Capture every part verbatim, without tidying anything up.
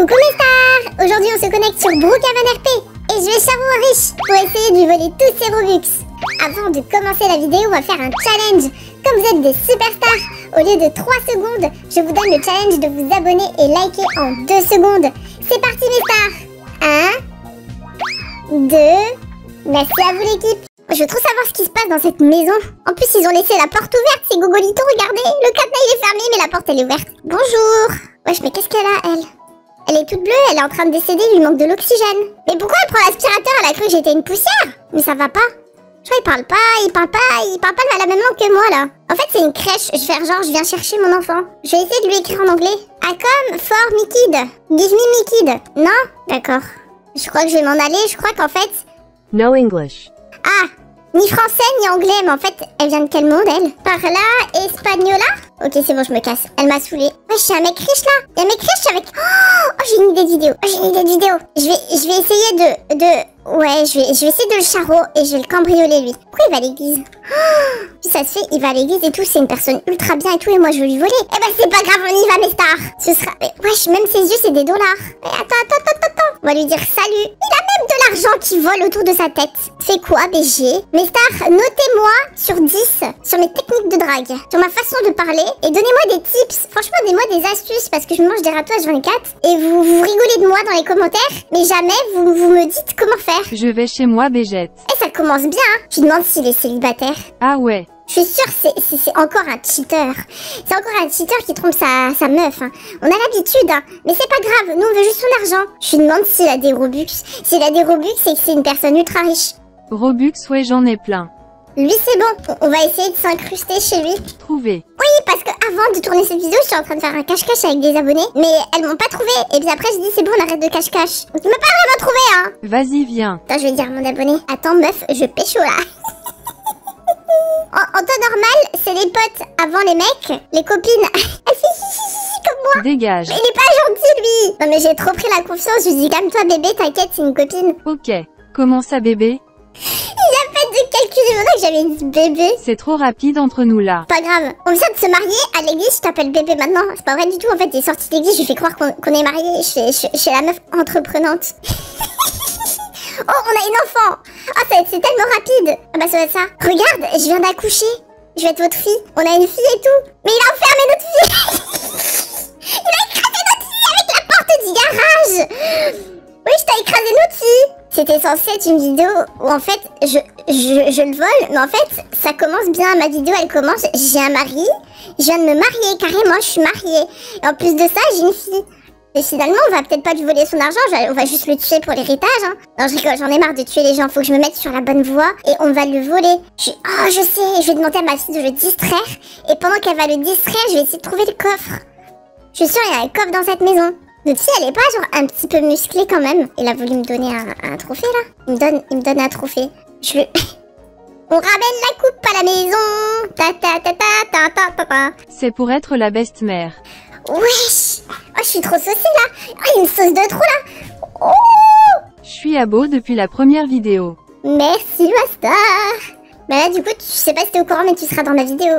Coucou mes stars! Aujourd'hui on se connecte sur Brookhaven R P et je vais charbon riche pour essayer de lui voler tous ses Robux. Avant de commencer la vidéo, on va faire un challenge. Comme vous êtes des superstars, au lieu de trois secondes, je vous donne le challenge de vous abonner et liker en deux secondes. C'est parti mes stars! un, deux, merci à vous l'équipe. Je veux trop savoir ce qui se passe dans cette maison. En plus ils ont laissé la porte ouverte, c'est Gogolito, regardez. Le cadenas il est fermé mais la porte elle est ouverte. Bonjour. Wesh mais qu'est-ce qu'elle a elle? Elle est toute bleue, elle est en train de décéder, il lui manque de l'oxygène. Mais pourquoi elle prend l'aspirateur? Elle a cru que j'étais une poussière. Mais ça va pas. Je vois, il parle pas, il parle pas, il parle pas de la même langue que moi là. En fait, c'est une crèche, je vais faire genre, je viens chercher mon enfant. Je vais essayer de lui écrire en anglais. I come for me kid. Give me me kid. Non? D'accord. Je crois que je vais m'en aller, je crois qu'en fait... No English. Ah, ni français ni anglais, mais en fait, elle vient de quel monde elle? Parla espagnola? Ok, c'est bon, je me casse. Elle m'a saoulée. Ouais, j'ai un mec riche là. Il y a un mec riche avec... Oh, oh j'ai une idée de vidéo. Oh, j'ai une idée de vidéo. Je vais, je vais essayer de... de... Ouais, je vais, je vais essayer de le charro et je vais le cambrioler lui. Pourquoi il va à l'église? Oh, puis ça se fait, il va à l'église et tout. C'est une personne ultra bien et tout. Et moi, je veux lui voler. Eh ben, c'est pas grave, on y va mes stars. Ce sera... Mais, wesh, même ses yeux, c'est des dollars. Mais attends, attends, attends, attends. On va lui dire salut. Il a même de l'argent qui vole autour de sa tête. C'est quoi, B G? Mes stars, notez-moi sur dix, sur mes techniques de drague, sur ma façon de parler. Et donnez-moi des tips, franchement donnez-moi des astuces parce que je mange des râteaux H vingt-quatre. Et vous, vous rigolez de moi dans les commentaires, mais jamais vous, vous me dites comment faire. Je vais chez moi Bégette. Et ça commence bien, hein. Tu demandes s'il est célibataire. Ah ouais. Je suis sûre que c'est encore un cheater. C'est encore un cheater qui trompe sa, sa meuf. Hein. On a l'habitude, hein. Mais c'est pas grave, nous on veut juste son argent. Je lui demande s'il a des Robux. S'il a des Robux, c'est que c'est une personne ultra riche. Robux, ouais j'en ai plein. Lui c'est bon, on va essayer de s'incruster chez lui. Trouver. Oui, parce que avant de tourner cette vidéo, je suis en train de faire un cache-cache avec des abonnés. Mais elles m'ont pas trouvé. Et puis après je dis c'est bon, on arrête de cache-cache. Tu m'as pas vraiment trouvé hein. Vas-y viens. Attends, je vais dire à mon abonné. Attends meuf, je pécho là. en, en temps normal, c'est les potes avant les mecs. Les copines. Comme moi. Dégage. Mais il est pas gentil lui. Non mais j'ai trop pris la confiance, je lui dis calme-toi bébé, t'inquiète, c'est une copine. Ok, comment ça bébé? Que j'avais dit bébé. C'est trop rapide entre nous là. Pas grave, on vient de se marier à l'église, je t'appelle bébé maintenant. C'est pas vrai du tout, en fait, j'ai sorti de l'église, je lui fais croire qu'on qu'on est mariés. Je, je, je suis la meuf entreprenante. Oh, on a une enfant. Ah, oh, c'est tellement rapide. Ah bah ça va être ça. Regarde, je viens d'accoucher. Je vais être votre fille. On a une fille et tout. Mais il a enfermé notre fille. Il a écrasé notre fille avec la porte du garage. Oui, je t'ai écrasé notre fille. C'était censé être une vidéo où en fait je, je, je le vole, mais en fait ça commence bien, ma vidéo elle commence, j'ai un mari, je viens de me marier, carrément je suis mariée, et en plus de ça j'ai une fille. Et finalement on va peut-être pas lui voler son argent, on va juste le tuer pour l'héritage hein. Non je rigole, j'en ai marre de tuer les gens, faut que je me mette sur la bonne voie et on va le voler. Je... Oh je sais, je vais demander à ma fille de le distraire, et pendant qu'elle va le distraire je vais essayer de trouver le coffre. Je suis sûre il y a un coffre dans cette maison. Notre fille, elle est pas genre un petit peu musclée quand même. Il a voulu me donner un, un trophée là. Il me donne, il me donne un trophée. Je le... On ramène la coupe à la maison. Ta ta ta ta ta ta ta. C'est pour être la best mère. Wesh. Oh, je suis trop saucée là. Oh, il y a une sauce de trop là. Oh. Je suis à beau depuis la première vidéo. Merci ma star. Bah là du coup, tu sais pas si t'es au courant mais tu seras dans ma vidéo.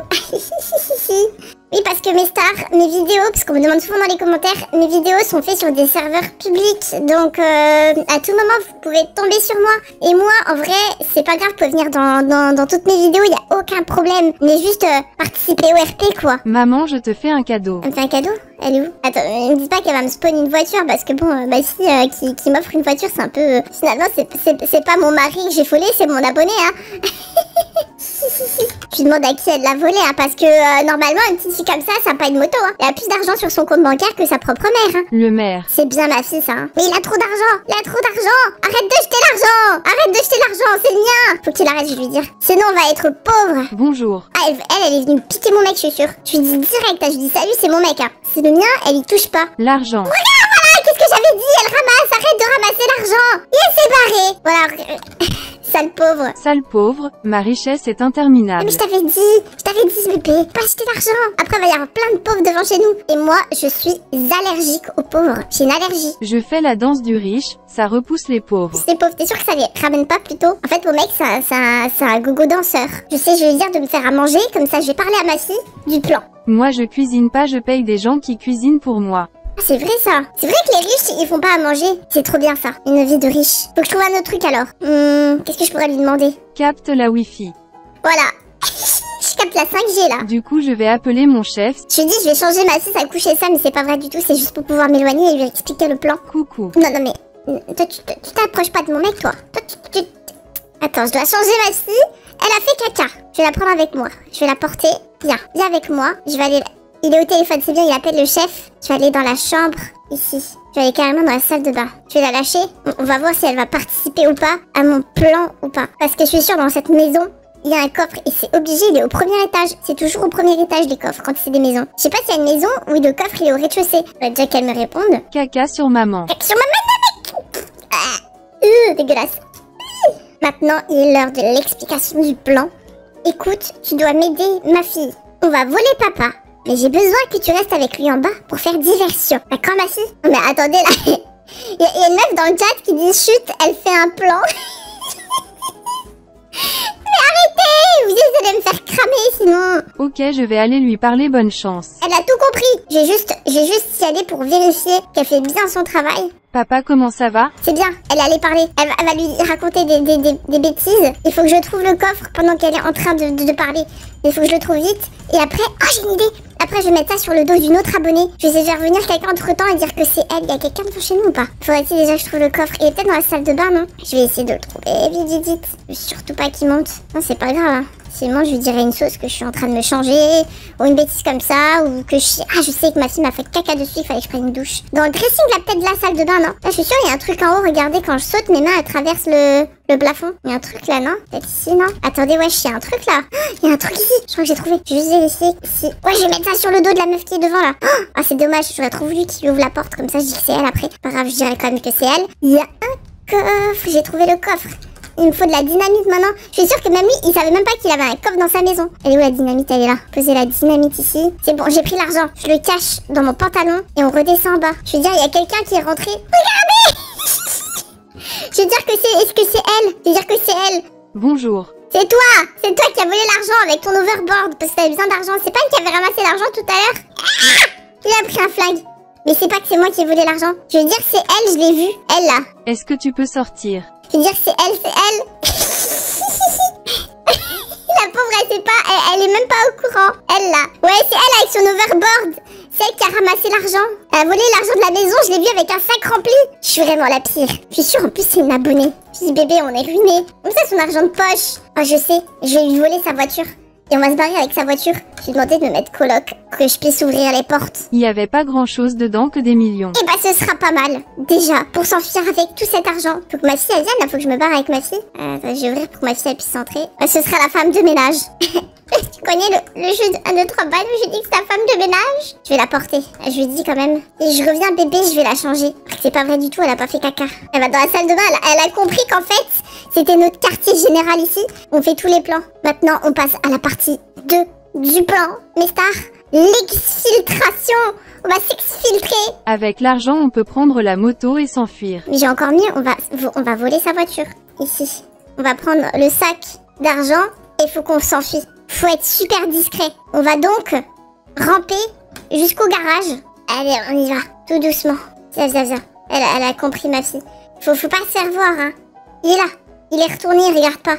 Oui parce que mes stars, mes vidéos, parce qu'on me demande souvent dans les commentaires, mes vidéos sont faites sur des serveurs publics. Donc euh, à tout moment vous pouvez tomber sur moi. Et moi en vrai c'est pas grave, vous pouvez venir dans, dans, dans toutes mes vidéos, il n'y a aucun problème. Mais juste euh, participer au R P quoi. Maman je te fais un cadeau. Elle me fait un cadeau? Elle est où? Attends, ne me dis pas qu'elle va me spawn une voiture parce que bon, euh, bah si, euh, qui, qui m'offre une voiture c'est un peu... Euh, finalement c'est pas mon mari que j'ai volé, c'est mon abonné hein. Je demande à qui elle l'a volé, hein, parce que euh, normalement, une petite fille comme ça, ça n'a pas une moto. Hein. Elle a plus d'argent sur son compte bancaire que sa propre mère. Hein. Le maire. C'est bien ma fille, ça. Hein. Mais il a trop d'argent. Il a trop d'argent. Arrête de jeter l'argent. Arrête de jeter l'argent. C'est le mien. Faut qu'il arrête, je vais lui dire. Sinon, on va être pauvre. Bonjour. Ah, elle, elle, elle est venue me piquer mon mec, je suis sûre. Je lui dis direct, hein, je lui dis salut, c'est mon mec. Hein. C'est le mien, elle y touche pas. L'argent. Regarde, voilà, qu'est-ce que j'avais dit. Elle ramasse. Arrête de ramasser l'argent. Il s'est barré. Voilà. Sale pauvre. Sale pauvre, ma richesse est interminable. Mais je t'avais dit, je t'avais dit bébé, pas acheter d'argent. Après il va y avoir plein de pauvres devant chez nous. Et moi je suis allergique aux pauvres, j'ai une allergie. Je fais la danse du riche, ça repousse les pauvres. C'est pauvre, t'es sûr que ça les ramène pas plutôt? En fait mon mec c'est un, un, un gogo danseur. Je sais, je vais lui dire de me faire à manger, comme ça je vais parler à ma fille du plan. Moi je cuisine pas, je paye des gens qui cuisinent pour moi. Ah c'est vrai ça. C'est vrai que les riches, ils font pas à manger. C'est trop bien ça, une vie de riche. Faut que je trouve un autre truc alors. Hum, qu'est-ce que je pourrais lui demander? Capte la wifi. Voilà. Je capte la cinq G là. Du coup, je vais appeler mon chef. Je lui dis, je vais changer ma six à coucher ça, mais c'est pas vrai du tout. C'est juste pour pouvoir m'éloigner et lui expliquer le plan. Coucou. Non, non, mais toi, tu t'approches pas de mon mec, toi. Toi, tu... tu... Attends, je dois changer ma scie. Elle a fait caca. Je vais la prendre avec moi. Je vais la porter. Viens, viens avec moi. Je vais aller... Il est au téléphone, c'est bien, il appelle le chef. Je vais aller dans la chambre, ici. Je vais aller carrément dans la salle de bain. Je vais la lâcher. On va voir si elle va participer ou pas à mon plan ou pas. Parce que je suis sûre, dans cette maison, il y a un coffre. Et c'est obligé, il est au premier étage. C'est toujours au premier étage, les coffres, quand c'est des maisons. Je sais pas s'il y a une maison où le coffre, il est au rez-de-chaussée. Bah, déjà qu'elle me réponde. Caca sur maman. Caca sur maman, mec. Ah, euh, dégueulasse. Maintenant, il est l'heure de l'explication du plan. Écoute, tu dois m'aider, ma fille. On va voler papa, mais j'ai besoin que tu restes avec lui en bas pour faire diversion. D'accord, ma fille? Mais attendez, là, il y, y a une meuf dans le chat qui dit chute, elle fait un plan. Mais arrêtez, vous essayez de me faire cramer, sinon... Ok, je vais aller lui parler, bonne chance. Elle a tout compris. J'ai juste, j'ai juste y aller pour vérifier qu'elle fait bien son travail. Papa, comment ça va? C'est bien, elle est allée parler. Elle va, elle va lui raconter des, des, des, des bêtises. Il faut que je trouve le coffre pendant qu'elle est en train de, de, de parler. Il faut que je le trouve vite. Et après, ah, j'ai une idée. Après, je vais mettre ça sur le dos d'une autre abonnée. Je vais faire venir quelqu'un entre-temps et dire que c'est elle. Il y a quelqu'un de chez nous ou pas? Faudrait-il déjà que je trouve le coffre? Il est peut-être dans la salle de bain, non? Je vais essayer de le trouver. Vite, vite, vite. Je veux surtout pas qu'il monte. Non, c'est pas grave, hein. Sinon, je lui dirais une sauce que je suis en train de me changer, ou une bêtise comme ça, ou que je... Ah, je sais que ma fille m'a fait caca dessus, il fallait que je prenne une douche. Dans le dressing, là, peut-être de la salle de bain, non? Là, je suis sûre, il y a un truc en haut, regardez, quand je saute, mes mains, elles traversent le, le plafond. Il y a un truc là, non? Peut-être ici, non? Attendez, wesh, il y a un truc là. Il y a un truc ici, je crois que j'ai trouvé. Je vais juste vérifier ici. Ouais, je vais mettre ça sur le dos de la meuf qui est devant, là. Ah, c'est dommage, j'aurais trop voulu qu'il ouvre la porte, comme ça, je dis que c'est elle après. Pas grave, je dirais quand même que c'est elle. Il y a un coffre, j'ai trouvé le coffre. Il me faut de la dynamite maintenant. Je suis sûre que même lui, il savait même pas qu'il avait un coffre dans sa maison. Elle est où la dynamite? Elle est là. Poser la dynamite ici. C'est bon, j'ai pris l'argent. Je le cache dans mon pantalon et on redescend en bas. Je veux dire, il y a quelqu'un qui est rentré. Regardez. Je veux dire que c'est... Est-ce que c'est elle? Je veux dire que c'est elle. Bonjour. C'est toi. C'est toi qui as volé l'argent avec ton overboard parce que t'avais besoin d'argent. C'est pas elle qui avait ramassé l'argent tout à l'heure? Ah, il a pris un flingue. Mais c'est pas que c'est moi qui ai volé l'argent. Je veux dire, c'est elle, je l'ai vue. Elle là. Est-ce que tu peux sortir? Je veux dire, c'est elle, c'est elle. La pauvre, elle sait pas, elle, elle est même pas au courant. Elle, là. Ouais, c'est elle avec son overboard. C'est elle qui a ramassé l'argent. Elle a volé l'argent de la maison, je l'ai vue avec un sac rempli. Je suis vraiment la pire. Je suis sûre, en plus, c'est une abonnée. Je dis, bébé, on est ruiné. Comme ça, son argent de poche. Oh, je sais, je vais lui voler sa voiture. Et on va se barrer avec sa voiture. Je lui ai demandé de me mettre coloc, que je puisse ouvrir les portes. Il n'y avait pas grand chose dedans que des millions. Eh bah, ce sera pas mal. Déjà, pour s'enfuir avec tout cet argent. Faut que ma fille, elle vienne, là, faut que je me barre avec ma fille. Euh, attends, je vais ouvrir pour que ma fille, elle puisse entrer. Euh, ce sera la femme de ménage. Tu connais le, le jeu de un, deux, trois balles où je dis que c'est la femme de ménage? Je vais la porter. Je lui dis quand même. Et je reviens, bébé, je vais la changer. C'est pas vrai du tout, elle a pas fait caca. Elle va dans la salle de bain, elle, elle a compris qu'en fait, c'était notre quartier général ici. On fait tous les plans. Maintenant, on passe à la partie deux du plan, mes stars. L'exfiltration. On va s'exfiltrer. Avec l'argent, on peut prendre la moto et s'enfuir. Mais j'ai encore mieux, on va, on va voler sa voiture. Ici. On va prendre le sac d'argent et faut qu'on s'enfuit. Faut être super discret. On va donc ramper jusqu'au garage. Allez, on y va. Tout doucement. Viens, viens, viens. Elle, elle a compris, ma fille. Faut, faut pas se faire voir, hein. Il est là. Il est retourné, il regarde pas.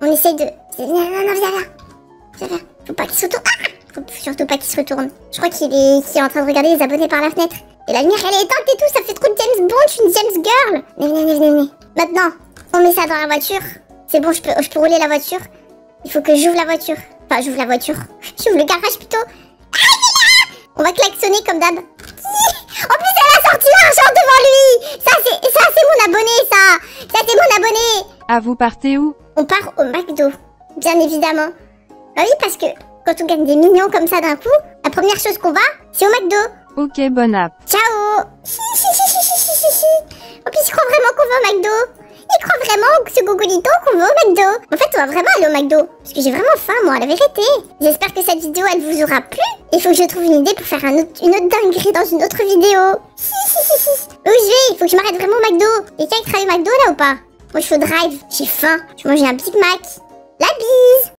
On essaye de... Non, non, non, viens là. Viens là. Faut pas qu'il se retourne. Ah, faut surtout pas qu'il se retourne. Je crois qu'il est... qu'il est en train de regarder les abonnés par la fenêtre. Et la lumière, elle est éteinte et tout. Ça fait trop de James Bond. Je suis une James Girl. Mais venez, venez, venez. Maintenant, on met ça dans la voiture. C'est bon, je peux, je peux rouler la voiture. Il faut que j'ouvre la voiture. Enfin, j'ouvre la voiture. J'ouvre le garage plutôt. Ah, il est là! On va klaxonner comme d'hab. En plus, elle a sorti l'argent devant lui. Ça, c'est ça, c'est mon abonné, ça. Ça, c'est mon abonné. Ah, vous partez où? On part au McDo, bien évidemment. Bah oui, parce que quand on gagne des millions comme ça d'un coup, la première chose qu'on va, c'est au McDo. Ok, bonne app. Ciao. En plus, je crois vraiment qu'on va au McDo. Il croit vraiment que ce Gogolito qu'on va au McDo. En fait, on va vraiment aller au McDo. Parce que j'ai vraiment faim, moi, la vérité. J'espère que cette vidéo, elle vous aura plu. Il faut que je trouve une idée pour faire un autre, une autre dinguerie dans une autre vidéo. Si, si, si, si. Où je vais? Il faut que je m'arrête vraiment au McDo. Quelqu'un qui travaille au McDo, là, ou pas? Moi, je suis au drive. J'ai faim. Je mange un Big Mac. La bise.